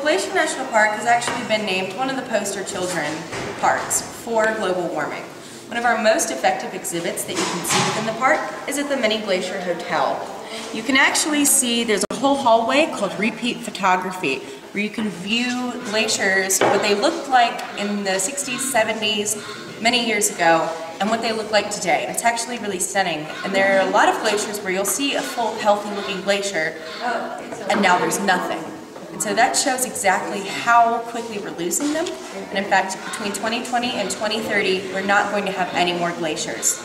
Glacier National Park has actually been named one of the poster children parks for global warming. One of our most effective exhibits that you can see within the park is at the Many Glacier Hotel. You can actually see there's a whole hallway called Repeat Photography, where you can view glaciers, what they looked like in the 60s, 70s, many years ago, and what they look like today. It's actually really stunning. And there are a lot of glaciers where you'll see a full, healthy-looking glacier, and now there's nothing. And so that shows exactly how quickly we're losing them. And in fact, between 2020 and 2030, we're not going to have any more glaciers.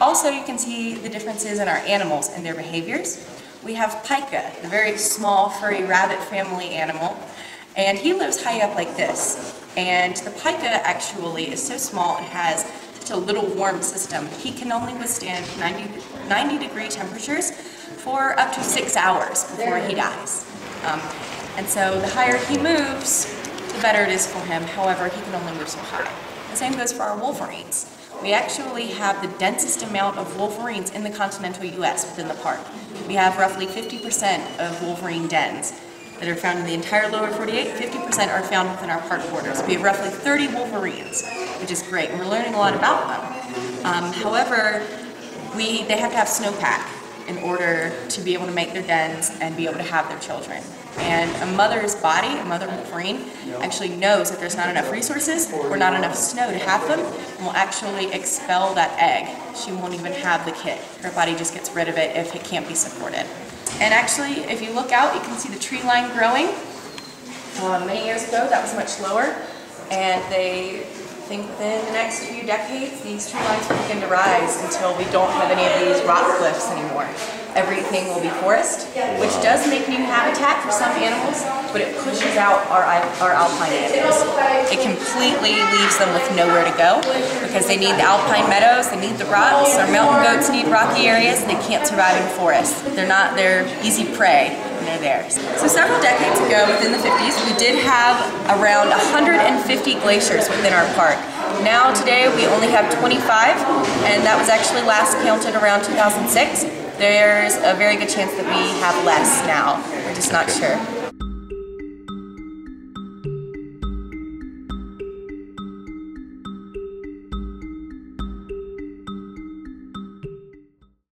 Also, you can see the differences in our animals and their behaviors. We have pika, the very small furry rabbit family animal, and he lives high up like this. And the pika actually is so small and has such a little warm system. He can only withstand 90-degree temperatures for up to 6 hours before he dies. And so the higher he moves, the better it is for him. However, he can only move so high. The same goes for our wolverines. We actually have the densest amount of wolverines in the continental U.S. within the park. We have roughly 50% of wolverine dens that are found in the entire lower 48. 50% are found within our park borders. We have roughly 30 wolverines, which is great. And we're learning a lot about them. However, they have to have snowpack in order to be able to make their dens and be able to have their children. And a mother's body, a mother wolverine, actually knows that there's not enough resources or not enough snow to have them, and will actually expel that egg. She won't even have the kid. Her body just gets rid of it if it can't be supported. And actually, if you look out, you can see the tree line growing. Many years ago, that was much lower, and they think within the next few decades, these tree lines will begin to rise until we don't have any of these rock cliffs anymore. Everything will be forest, which does make new habitat for some animals, but it pushes out our alpine animals. It completely leaves them with nowhere to go because they need the alpine meadows, they need the rocks. Our mountain goats need rocky areas, and they can't survive in forests. They're easy prey when they're there. So several decades ago, within the 50s, we did have around 150 glaciers within our park. Now today we only have 25, and that was actually last counted around 2006. There's a very good chance that we have less now. We're just not sure.